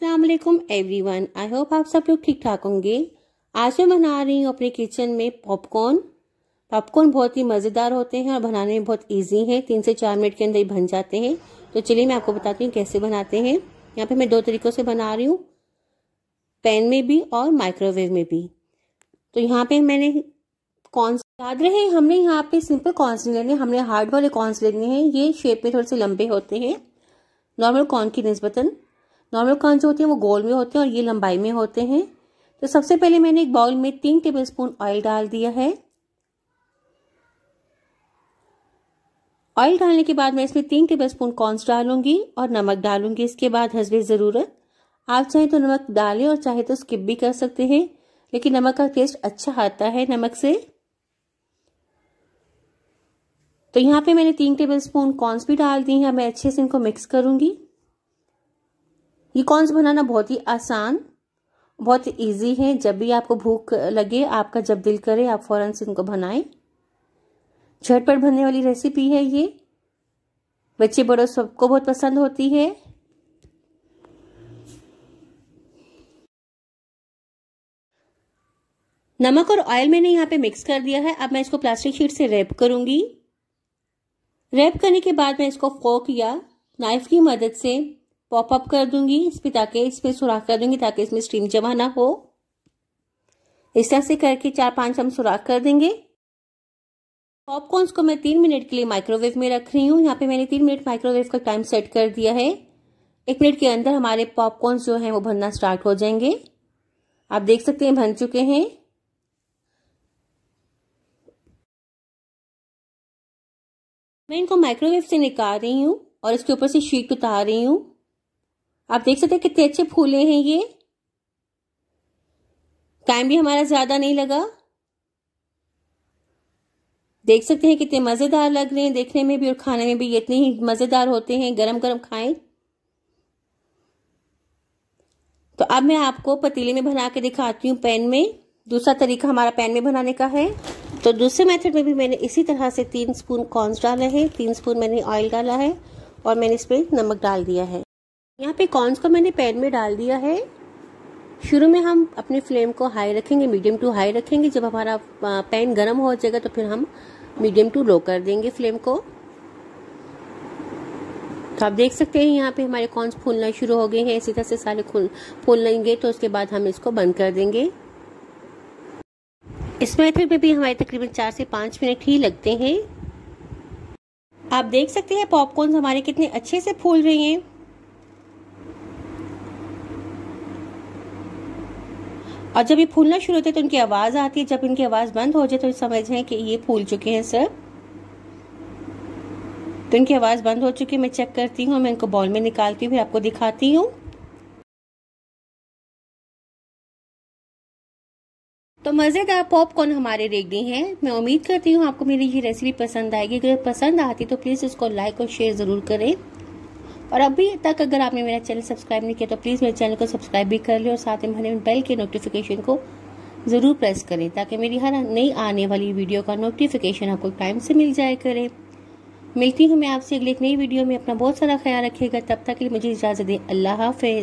अस्सलाम वालेकुम everyone, I hope आप सब लोग ठीक ठाक होंगे। आज मैं बना रही हूँ अपने किचन में पॉपकॉर्न। पॉपकॉर्न बहुत ही मज़ेदार होते हैं और बनाने में बहुत इजी है, 3 से 4 मिनट के अंदर ही बन जाते हैं। तो चलिए मैं आपको बताती हूँ कैसे बनाते हैं। यहाँ पे मैं 2 तरीक़ों से बना रही हूँ, पैन में भी और माइक्रोवेव में भी। तो यहाँ पर मैंने कॉर्न, याद रहे हमने यहाँ पे सिंपल कॉर्न्स नहीं लेने, हमने हार्ड वाले कॉर्न्स लेने हैं। ये शेप में थोड़े से लंबे होते हैं नॉर्मल कॉर्न की निस्बतन। नॉर्मल कॉर्न जो होते हैं वो गोल में होते हैं और ये लंबाई में होते हैं। तो सबसे पहले मैंने एक बाउल में 3 टेबलस्पून ऑयल डाल दिया है। ऑयल डालने के बाद मैं इसमें 3 टेबलस्पून कॉर्न्स डालूंगी और नमक डालूंगी इसके बाद हस्बे ज़रूरत। आप चाहे तो नमक डालें और चाहे तो स्किप भी कर सकते हैं, लेकिन नमक का टेस्ट अच्छा आता है नमक से। तो यहाँ पे मैंने 3 टेबलस्पून कॉर्न्स भी डाल दी हैं। मैं अच्छे से इनको मिक्स करूँगी। ये कॉर्न्स बनाना बहुत ही आसान, बहुत इजी है। जब भी आपको भूख लगे, आपका जब दिल करे, आप फौरन से इनको बनाएं। झटपट बनने वाली रेसिपी है ये, बच्चे बड़ों सबको बहुत पसंद होती है। नमक और ऑयल मैंने यहाँ पे मिक्स कर दिया है। अब मैं इसको प्लास्टिक शीट से रैप करूँगी। रैप करने के बाद मैं इसको फोक या नाइफ की मदद से पॉप अप कर दूंगी इस पर, ताकि इसमें सुराख कर दूंगी ताकि इसमें स्टीम जमा ना हो। इस तरह से करके 4-5 हम सुराख कर देंगे। पॉपकॉर्न्स को मैं 3 मिनट के लिए माइक्रोवेव में रख रही हूँ। यहाँ पे मैंने 3 मिनट माइक्रोवेव का टाइम सेट कर दिया है। 1 मिनट के अंदर हमारे पॉपकॉर्न्स जो हैं वो बनना स्टार्ट हो जाएंगे। आप देख सकते हैं बन चुके हैं। मैं इनको माइक्रोवेव से निकाल रही हूँ और इसके ऊपर से शीट उतार रही हूँ। आप देख सकते हैं कितने अच्छे फूले हैं ये। टाइम भी हमारा ज़्यादा नहीं लगा। देख सकते हैं कितने मज़ेदार लग रहे हैं देखने में भी और खाने में भी। ये इतने ही मज़ेदार होते हैं, गरम गरम खाएं। तो अब मैं आपको पतीले में बना के दिखाती हूँ, पैन में। दूसरा तरीका हमारा पैन में बनाने का है। तो दूसरे मेथड में भी मैंने इसी तरह से 3 स्पून कॉर्न्स डाले हैं, 3 स्पून मैंने ऑयल डाला है और मैंने इसमें नमक डाल दिया है। यहाँ पे कॉर्न्स को मैंने पैन में डाल दिया है। शुरू में हम अपने फ्लेम को हाई रखेंगे, मीडियम टू हाई रखेंगे। जब हमारा पैन गर्म हो जाएगा तो फिर हम मीडियम टू लो कर देंगे फ्लेम को। तो आप देख सकते हैं यहाँ पर हमारे कॉर्न्स फूलना शुरू हो गए हैं। इसी तरह से सारे फूल लेंगे तो उसके बाद हम इसको बंद कर देंगे। इस मेथड में भी हमारे तकरीबन 4 से 5 मिनट ही लगते हैं। आप देख सकते हैं पॉपकॉर्न हमारे कितने अच्छे से फूल रहे हैं। और जब ये फूलना शुरू होते हैं तो इनकी आवाज़ आती है। जब इनकी आवाज़ बंद हो जाए तो समझें कि ये फूल चुके हैं सर। तो इनकी आवाज़ बंद हो चुकी है। मैं चेक करती हूँ, मैं इनको बाउल में निकालती हूँ, फिर आपको दिखाती हूँ। तो मज़ेदार पॉपकॉर्न हमारे रेडी हैं। मैं उम्मीद करती हूँ आपको मेरी ये रेसिपी पसंद आएगी। अगर पसंद आती तो प्लीज़ इसको लाइक और शेयर ज़रूर करें। और अभी तक अगर आपने मेरा चैनल सब्सक्राइब नहीं किया तो प्लीज़ मेरे चैनल को सब्सक्राइब भी कर लें और साथ में मैंने बेल के नोटिफिकेशन को ज़रूर प्रेस करें, ताकि मेरी हर नई आने वाली वीडियो का नोटिफिकेशन आपको टाइम से मिल जाया करे। मिलती हूँ मैं आपसे अगली एक नई वीडियो में। अपना बहुत सारा ख्याल रखिएगा। तब तक के लिए मुझे इजाज़त दें। अल्लाह हाफ़िज़।